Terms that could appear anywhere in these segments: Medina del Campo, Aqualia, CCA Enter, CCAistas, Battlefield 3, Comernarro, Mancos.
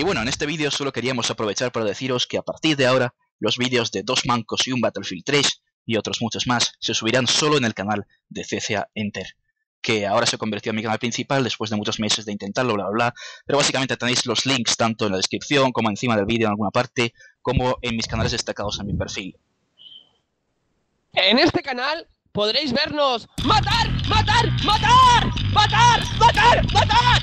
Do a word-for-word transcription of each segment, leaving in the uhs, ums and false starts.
Y bueno, en este vídeo solo queríamos aprovechar para deciros que a partir de ahora los vídeos de Dos Mancos y un Battlefield tres y otros muchos más se subirán solo en el canal de C C A Enter, que ahora se convirtió en mi canal principal después de muchos meses de intentarlo, bla bla bla, pero básicamente tenéis los links tanto en la descripción como encima del vídeo en alguna parte, como en mis canales destacados en mi perfil. En este canal podréis vernos matar, matar, matar, matar, matar, matar,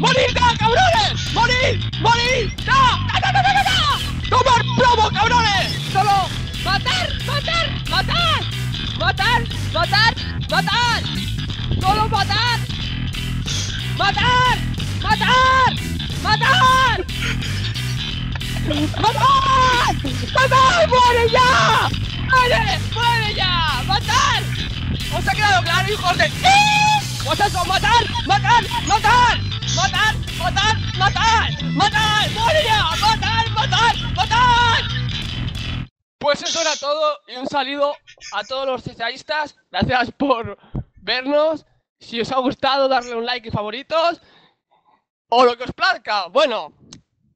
morir ya, cabrones, morir, morir, ya, ya, ya, ya, ya, ya. Tomar plomo, cabrones, solo matar, matar, matar, matar, matar, matar, solo matar, matar, matar, matar, matar, matar, muere ya, muere, muere ya, matar. ¿Os ha quedado claro, hijos de...? ¿Os ha hecho matar, matar, matar, matar, matar, matar, matar, muere ya, matar, matar, matar? Pues eso era todo y un saludo a todos los CCAistas. Gracias por vernos. Si os ha gustado, darle un like y favoritos o lo que os plazca. Bueno,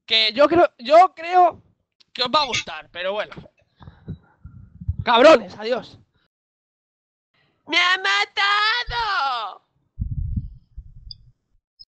que yo creo, yo creo que os va a gustar, pero bueno. Cabrones, adiós. ¡Me ha matado!